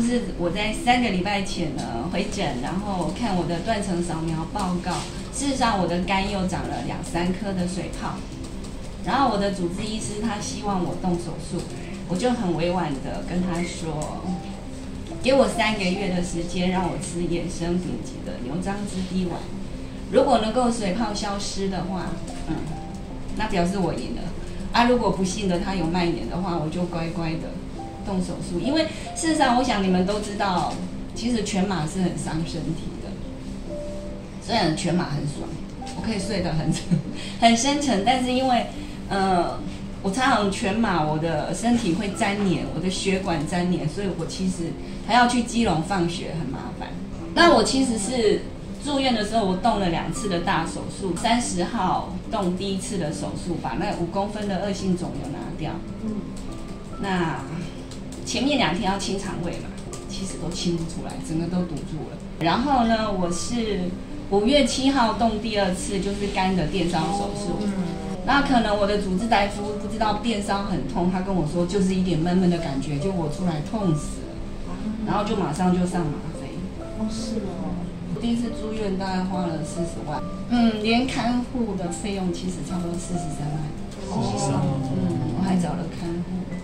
就是我在3个礼拜前呢回诊，然后看我的断层扫描报告，事实上我的肝又长了2、3颗的水泡，然后我的主治医师他希望我动手术，我就很委婉的跟他说，给我3个月的时间让我吃衍生品级的牛樟芝 D 丸，如果能够水泡消失的话，那表示我赢了啊，如果不幸的它有蔓延的话，我就乖乖的 动手术，因为事实上，我想你们都知道，其实全麻是很伤身体的。虽然全麻很爽，我可以睡得很深沉，但是因为，我常常全麻，我的身体会粘黏，我的血管粘黏，所以我其实还要去基隆放血，很麻烦。那我其实是住院的时候，我动了2次的大手术，30号动第一次的手术，把那5公分的恶性肿瘤拿掉。那 前面2天要清肠胃嘛，其实都清不出来，整个都堵住了。然后呢，我是5月7号动第2次，就是肝的电烧手术。那可能我的主治大夫不知道电烧很痛，他跟我说就是一点闷闷的感觉，就我出来痛死了，然后就马上就上吗啡。哦，是哦。第一次住院大概花了40万，连看护的费用其实差不多43万。43万。我还找了看护。